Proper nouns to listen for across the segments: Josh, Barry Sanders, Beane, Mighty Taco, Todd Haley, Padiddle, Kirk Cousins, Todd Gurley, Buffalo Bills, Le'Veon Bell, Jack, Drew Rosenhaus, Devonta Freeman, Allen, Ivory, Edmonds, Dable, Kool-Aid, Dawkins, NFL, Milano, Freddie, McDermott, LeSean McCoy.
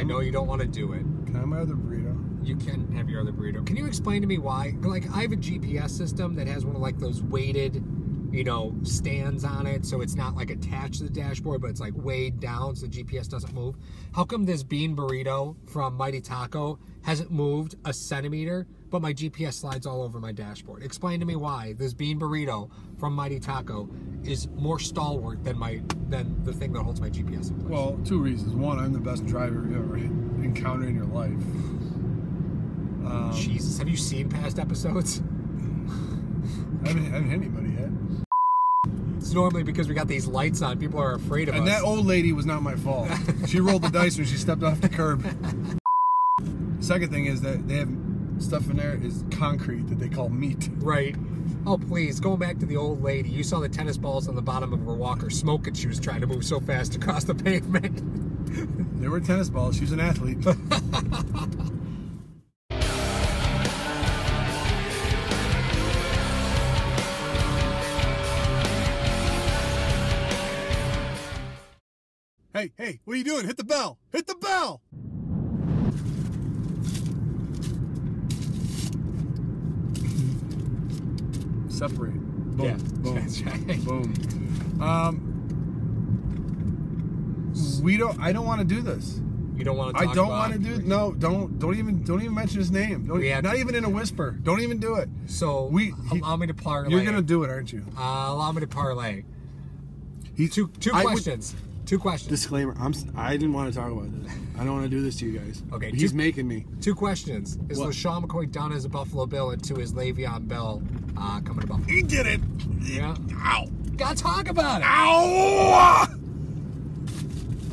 I know you don't want to do it. Can I have my other burrito? You can have your other burrito. Can you explain to me why? Like, I have a GPS system that has one of, like, those weighted, you know, stands on it, so it's not, like, attached to the dashboard, but it's, like, weighed down so the GPS doesn't move. How come this Beane burrito from Mighty Taco hasn't moved a centimeter, but my GPS slides all over my dashboard? Explain to me why this Beane burrito from Mighty Taco is more stalwart than the thing that holds my GPS in place. Well, two reasons. One, I'm the best driver you've ever encountered in your life. Jesus, have you seen past episodes? I haven't hit anybody yet. It's normally because we got these lights on, people are afraid of us. And that old lady was not my fault. She rolled the dice when she stepped off the curb. Second thing is that they have stuff in there is concrete that they call meat. Right. Oh, please, going back to the old lady. You saw the tennis balls on the bottom of her walker smoking. She was trying to move so fast across the pavement. There were tennis balls. She's an athlete. Hey, hey, what are you doing? Hit the bell. Hit the bell. Separate. Boom. Yeah. Boom. That's right. Boom. I don't want to do this. You don't want to talk about it. I don't want to do it. No, don't even mention his name. Not even in a whisper. Don't even do it. So allow me to parlay. You're gonna do it, aren't you? Allow me to parlay. Two questions. Disclaimer: I didn't want to talk about this. I don't want to do this to you guys. Okay. He's making me. Two questions: is LeSean McCoy done as a Buffalo Bill, and two, is Le'Veon Bell coming to Buffalo? He did it. Yeah. Ow. Gotta talk about it. Ow.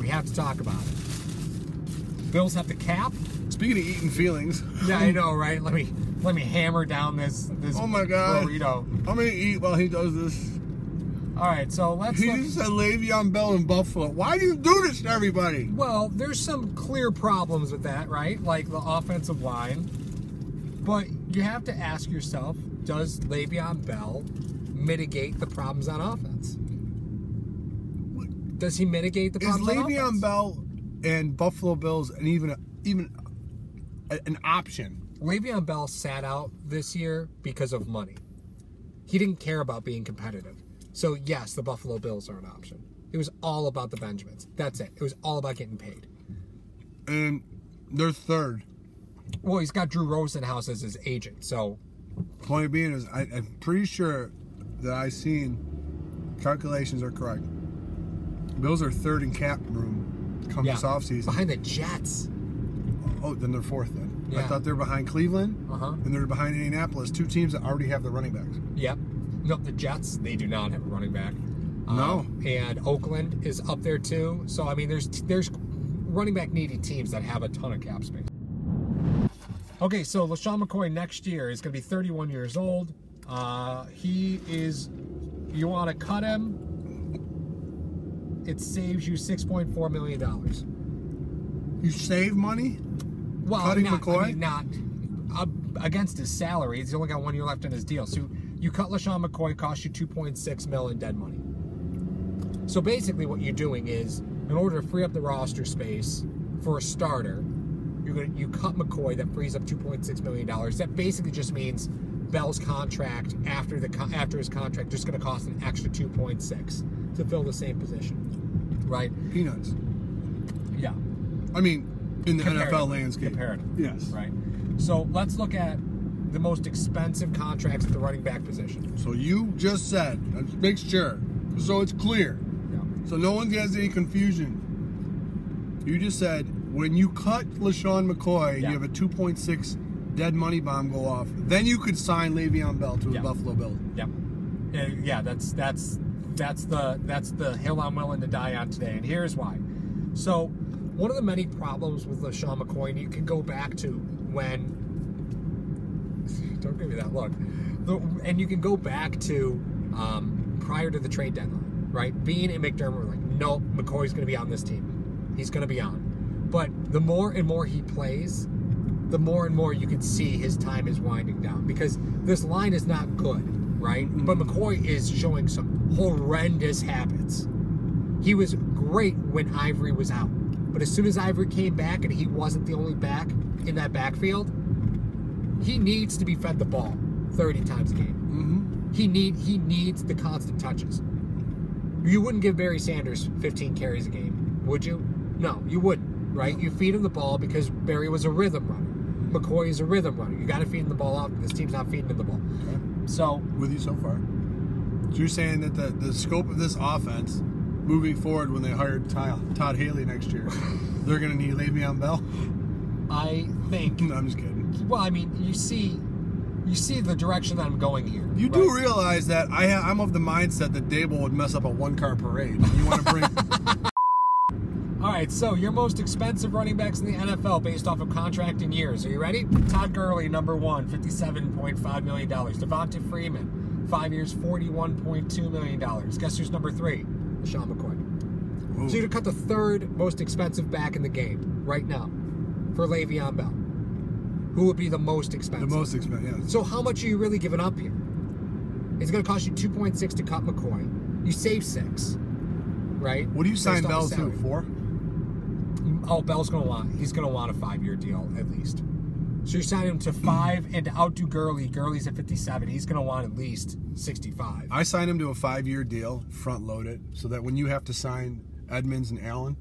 We have to talk about it. Bills have the cap. Speaking of eating feelings. Yeah, I know, right? Let me hammer down this. Oh my God. Burrito. I'm gonna eat while he does this. All right, so let's... He just said Le'Veon Bell in Buffalo. Why do you do this to everybody? Well, there's some clear problems with that, right? Like the offensive line. But you have to ask yourself, does Le'Veon Bell mitigate the problems on offense? Does he mitigate the problems on offense? Is Le'Veon Bell and Buffalo Bills and even an option? Le'Veon Bell sat out this year because of money. He didn't care about being competitive. So, yes, the Buffalo Bills are an option. It was all about the Benjamins. That's it. It was all about getting paid. And they're third. Well, he's got Drew Rosenhaus as his agent, so... Point being is, I'm pretty sure that I've seen calculations are correct. Bills are third in cap room come this offseason. Behind the Jets. Oh, then they're fourth then. Yeah. I thought they were behind Cleveland, and they're behind Indianapolis, two teams that already have the running backs. Yep. Up the Jets, they do not have a running back. No. And Oakland is up there too. So I mean, there's running back needy teams that have a ton of cap space. Okay, so LeSean McCoy next year is going to be 31 years old. You want to cut him? It saves you $6.4 million. You save money? Well, cutting McCoy? I mean, against his salary. He's only got 1 year left in his deal. So you cut LeSean McCoy, cost you $2.6 million in dead money. So basically what you're doing is, in order to free up the roster space for a starter, you cut McCoy, that frees up $2.6 million. That basically just means Bell's contract, after his contract, just going to cost an extra $2.6 to fill the same position. Right? Peanuts. Yeah. I mean, in the NFL landscape. Comparative. Yes. Right. So let's look at the most expensive contracts at the running back position. So you just said, make sure, so it's clear. Yeah. So no one has any confusion. You just said, when you cut LeSean McCoy, you have a 2.6 dead money bomb go off, then you could sign Le'Veon Bell to a Buffalo Bill. Yeah. Yeah, that's the hill I'm willing to die on today, and here's why. So one of the many problems with LeSean McCoy, and you can go back to when... Don't give me that look. And you can go back to prior to the trade deadline, right? Beane and McDermott were like, no, McCoy's going to be on this team. He's going to be on. But the more and more he plays, the more and more you can see his time is winding down because this line is not good, right? But McCoy is showing some horrendous habits. He was great when Ivory was out. But as soon as Ivory came back and he wasn't the only back in that backfield, he needs to be fed the ball 30 times a game. Mm-hmm. He needs the constant touches. You wouldn't give Barry Sanders 15 carries a game, would you? No, you wouldn't, right? You feed him the ball because Barry was a rhythm runner. McCoy is a rhythm runner. You got to feed him the ball out. This team's not feeding him the ball. Okay. So with you so far. So you're saying that the scope of this offense moving forward when they hired Todd Haley next year, they're going to need Le'Veon Bell? I think. No, I'm just kidding. Well, I mean, you see the direction that I'm going here. You do realize that I'm of the mindset that Dable would mess up a one-car parade. You want to bring... All right, so your most expensive running backs in the NFL based off of contract and years. Are you ready? Todd Gurley, number one, $57.5 million. Devonta Freeman, 5 years, $41.2 million. Guess who's number three? LeSean McCoy. Ooh. So you'd cut the third most expensive back in the game right now for Le'Veon Bell. Who would be the most expensive? The most expensive, yeah. So how much are you really giving up here? It's going to cost you 2.6 to cut McCoy. You save 6, right? What do you sign Bell to, 4? Oh, Bell's going to want. He's going to want a 5-year deal at least. So you sign him to 5 and to outdo Gurley. Gurley's at 57. He's going to want at least 65. I sign him to a 5-year deal, front load it, so that when you have to sign Edmonds and Allen,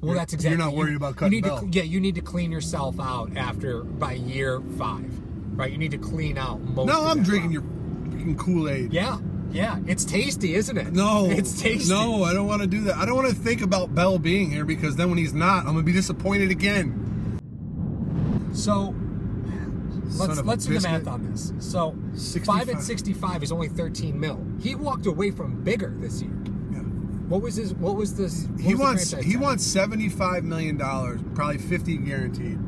well, that's exactly. You're not worried about cutting Bell. Yeah, you need to clean yourself out after by year 5, right? You need to clean out most. No, I'm drinking your freaking Kool-Aid. Yeah. Yeah, it's tasty, isn't it? No. It's tasty. No, I don't want to do that. I don't want to think about Bell being here because then when he's not, I'm going to be disappointed again. So, let's do the math on this. So, 65. 5 and 65 is only 13 mil. He walked away from bigger this year. Yeah. He wants $75 million, probably 50 guaranteed.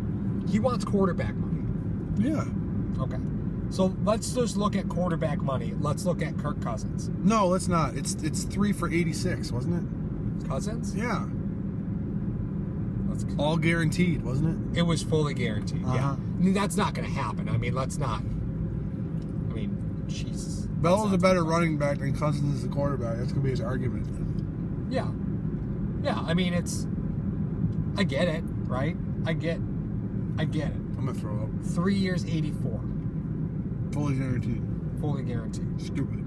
He wants quarterback money. Yeah. Okay. So let's just look at quarterback money. Let's look at Kirk Cousins. No, let's not. It's 3 for 86, wasn't it? Cousins? Yeah. All guaranteed, wasn't it? It was fully guaranteed. Yeah. I mean, that's not going to happen. I mean, let's not. I mean, Jesus. Bell is a better running back than Cousins is the quarterback. That's going to be his argument. Yeah. Yeah. I mean, it's. I get it, right? I get it. I'm gonna throw up. 3 years, 84. Fully guaranteed. Fully guaranteed. Stupid.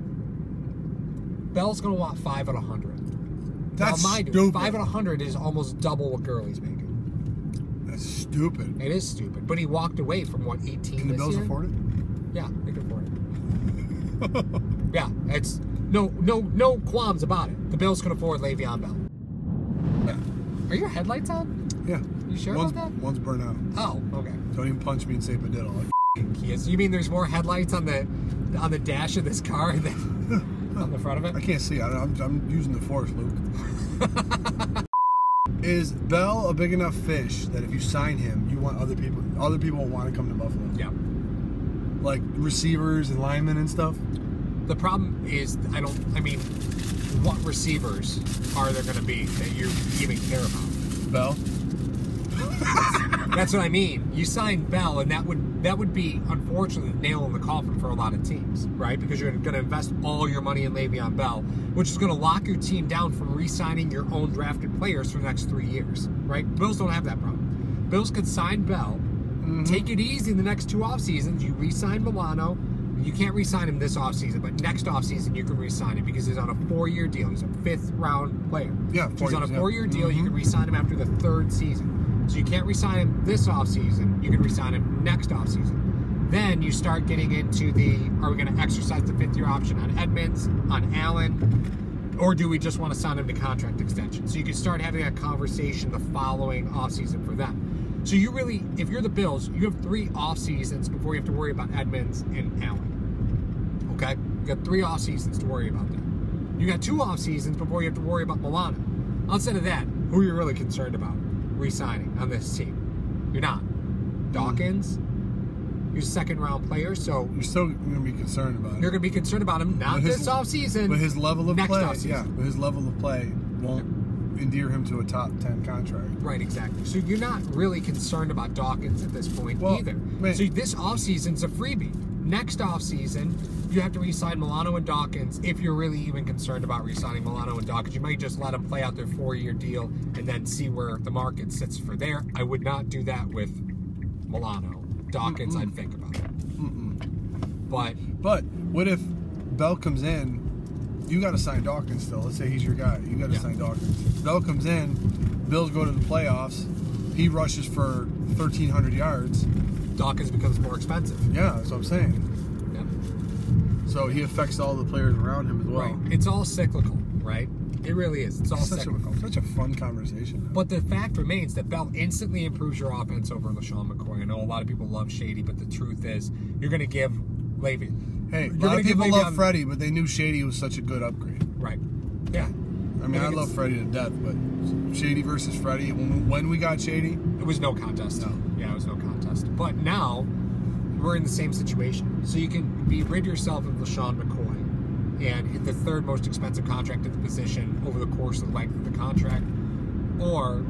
Bell's going to want 5 at 100. That's stupid. 5 at 100 is almost double what Gurley's making. That's stupid. It is stupid. But he walked away from, what, 18 this year? Can the Bills afford it? Yeah, they can afford it. Yeah, it's no qualms about it. The Bills can afford Le'Veon Bell. Yeah. Are your headlights on? Yeah. You sure about that? One's burnt out. Oh, okay. Don't even punch me and say padiddle. Like, yes. You mean there's more headlights on the dash of this car than on the front of it? I can't see. I'm using the force, Luke. Is Bell a big enough fish that if you sign him, you want other people want to come to Buffalo? Yeah. Like receivers and linemen and stuff? The problem is, what receivers are there going to be that you even care about? Bell? That's what I mean. You sign Bell, and that would be, unfortunately, the nail in the coffin for a lot of teams, right? Because you're going to invest all your money in Le'Veon Bell, which is going to lock your team down from re-signing your own drafted players for the next 3 years, right? Bills don't have that problem. Bills could sign Bell, take it easy in the next 2 off seasons. You re-sign Milano. You can't re-sign him this offseason, but next offseason you can re-sign him because he's on a 4-year deal. He's a 5th-round player. Yeah, so he's on a 4-year deal. You can re-sign him after the 3rd season. So you can't re-sign him this offseason. You can re-sign him next offseason. Then you start getting into the, are we going to exercise the 5th-year option on Edmonds, on Allen, or do we just want to sign him to contract extension? So you can start having that conversation the following offseason for them. So you really, if you're the Bills, you have 3 off-seasons before you have to worry about Edmonds and Allen. Okay? You got 3 off-seasons to worry about that. You got 2 off-seasons before you have to worry about Milano. Outside of that, who are you really concerned about re-signing on this team? You're not. Dawkins, you're a 2nd-round player, so you're still going to be concerned about him. You're going to be concerned about him, not this offseason. But his level of play, yeah, but his level of play won't endear him to a top 10 contract. Right, exactly. So you're not really concerned about Dawkins at this point either. Man, so this offseason's a freebie. next offseason, you have to re-sign Milano and Dawkins if you're really even concerned about re-signing Milano and Dawkins. You might just let them play out their four-year deal and then see where the market sits for there. I would not do that with Milano. Dawkins, I'd think about it. But what if Bell comes in? You got to sign Dawkins still. Let's say he's your guy. You got to sign Dawkins. Bell comes in. Bills go to the playoffs. He rushes for 1,300 yards. Dawkins becomes more expensive. Yeah, that's what I'm saying. Yeah. So he affects all the players around him as well. Right. It's all cyclical, right? It really is. It's all cyclical. Such a fun conversation. Man. But the fact remains that Bell instantly improves your offense over LeSean McCoy. I know a lot of people love Shady, but the truth is you're going to give Le'Veon. Hey, a lot of people love Freddie, but they knew Shady was such a good upgrade. Right. Yeah. I mean, I love Freddie to death, but Shady versus Freddie, when we got Shady, it was no contest. No. Yeah, it was no contest. But now we're in the same situation. So you can be rid yourself of LeSean McCoy and the third most expensive contract at the position over the course of the length of the contract, or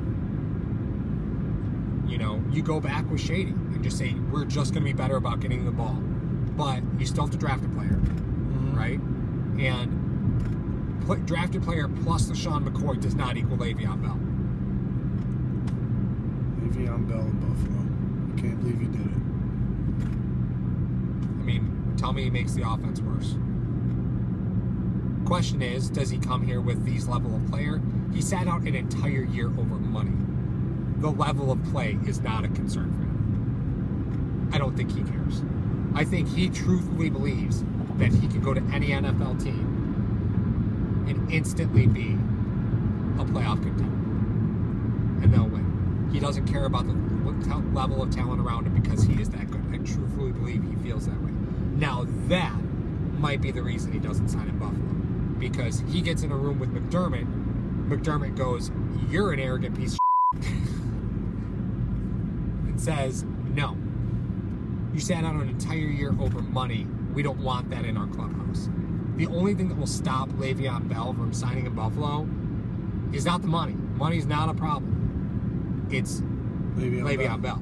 you know, you go back with Shady and just say, we're just going to be better about getting the ball, but you still have to draft a player, right? And draft a player plus LeSean McCoy does not equal Le'Veon Bell. Le'Veon Bell in Buffalo. I can't believe you did it. I mean, tell me he makes the offense worse. Question is, does he come here with these level of player? He sat out an entire year over money. The level of play is not a concern for him. I don't think he cares. I think he truthfully believes that he can go to any NFL team and instantly be a playoff contender. And they'll win. He doesn't care about the level of talent around him because he is that good. I truthfully believe he feels that way. Now, that might be the reason he doesn't sign in Buffalo. Because he gets in a room with McDermott. McDermott goes, you're an arrogant piece of shit. And says, no. You sat out an entire year over money. We don't want that in our clubhouse. The only thing that will stop Le'Veon Bell from signing in Buffalo is not the money. Money's not a problem. It's Le'Veon Bell.